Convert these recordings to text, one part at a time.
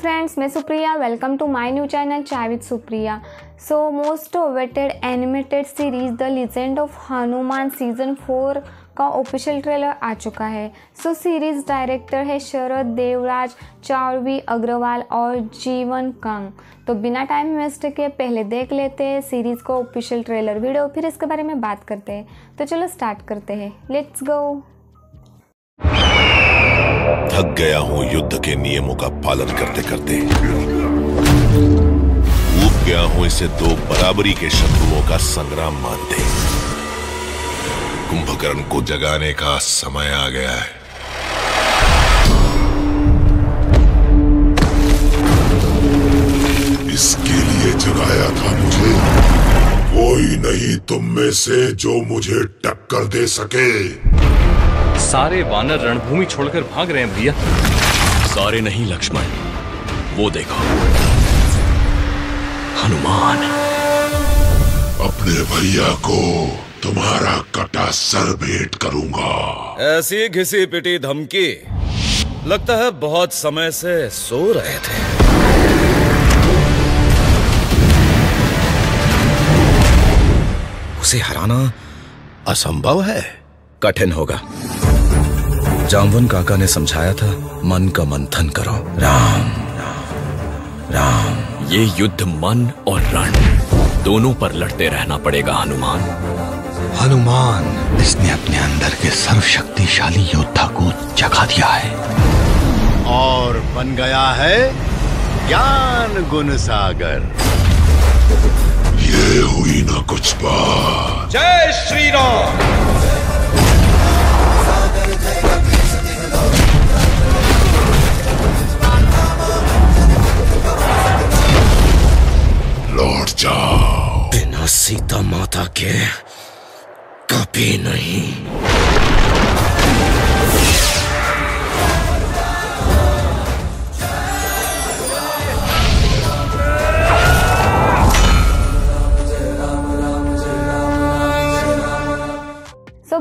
Friends, मैं Supriya, welcome to my new channel chai with Supriya. So most awaited animated series the legend of Hanuman season 4 का official trailer आ चुका है। सो series director है शरद देवराज, चार्वी अग्रवाल और जीवन कांग। तो बिना टाइम वेस्ट के पहले देख लेते हैं सीरीज़ को ऑफिशियल ट्रेलर वीडियो, फिर इसके बारे में बात करते हैं। तो चलो स्टार्ट करते हैं, लेट्स गो। थक गया हूँ युद्ध के नियमों का पालन करते करते, ऊब गया हूँ इसे दो बराबरी के शत्रुओं का संग्राम मानते। कुंभकर्ण को जगाने का समय आ गया है। इसके लिए जगाया था मुझे, कोई नहीं तुम में से जो मुझे टक्कर दे सके। सारे वानर रणभूमि छोड़कर भाग रहे हैं भैया। सारे नहीं लक्ष्मण, वो देखो हनुमान। अपने भैया को तुम्हारा कटा सर भेंट करूंगा। ऐसी घिसी पिटी धमकी, लगता है बहुत समय से सो रहे थे। उसे हराना असंभव है, कठिन होगा। जामवन काका ने समझाया था, मन का मंथन करो। राम राम राम, ये युद्ध मन और रण दोनों पर लड़ते रहना पड़ेगा हनुमान। हनुमान, इसने अपने अंदर के सर्वशक्तिशाली योद्धा को जगा दिया है और बन गया है ज्ञान गुण सागर। ये हुई ना कुछ बात। जय श्री राम। लौट जाओ, बिना सीता माता के कभी नहीं।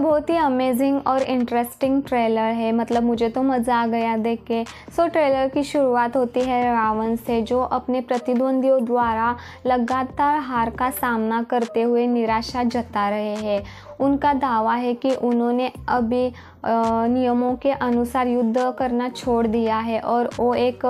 बहुत ही अमेजिंग और इंटरेस्टिंग ट्रेलर है, मतलब मुझे तो मज़ा आ गया देख के। सो ट्रेलर की शुरुआत होती है रावण से, जो अपने प्रतिद्वंदियों द्वारा लगातार हार का सामना करते हुए निराशा जता रहे हैं। उनका दावा है कि उन्होंने अभी नियमों के अनुसार युद्ध करना छोड़ दिया है और वो एक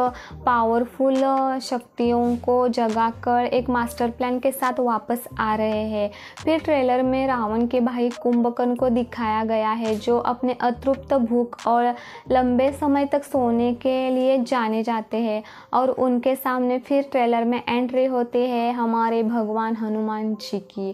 पावरफुल शक्तियों को जगाकर एक मास्टर प्लान के साथ वापस आ रहे हैं। फिर ट्रेलर में रावण के भाई कुंभकर्ण को दिखाया गया है, जो अपने अतृप्त भूख और लंबे समय तक सोने के लिए जाने जाते हैं और उनके सामने फिर ट्रेलर में एंट्री होती है हमारे भगवान हनुमान जी की।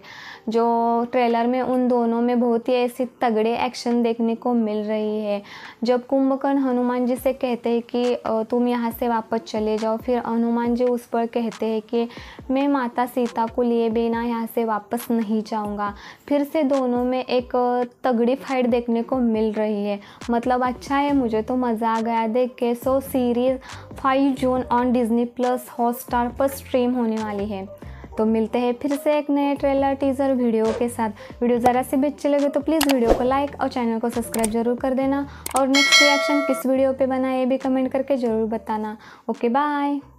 जो ट्रेलर में उन दोनों में बहुत ही ऐसी तगड़े एक्शन देखने को मिल रही है। जब कुंभकर्ण हनुमान जी से कहते हैं कि तुम यहाँ से वापस चले जाओ, फिर हनुमान जी उस पर कहते हैं कि मैं माता सीता को लिए बिना यहाँ से वापस नहीं जाऊँगा। फिर से दोनों में एक तगड़ी फाइट देखने को मिल रही है, मतलब अच्छा है, मुझे तो मज़ा आ गया देख के। So series 5 June on Disney plus Hotstar पर स्ट्रीम होने वाली है। तो मिलते हैं फिर से एक नए ट्रेलर टीज़र वीडियो के साथ। वीडियो ज़रा से भी अच्छी लगे तो प्लीज़ वीडियो को लाइक और चैनल को सब्सक्राइब जरूर कर देना। और नेक्स्ट रिएक्शन किस वीडियो पे बनाए ये भी कमेंट करके ज़रूर बताना। Okay, bye.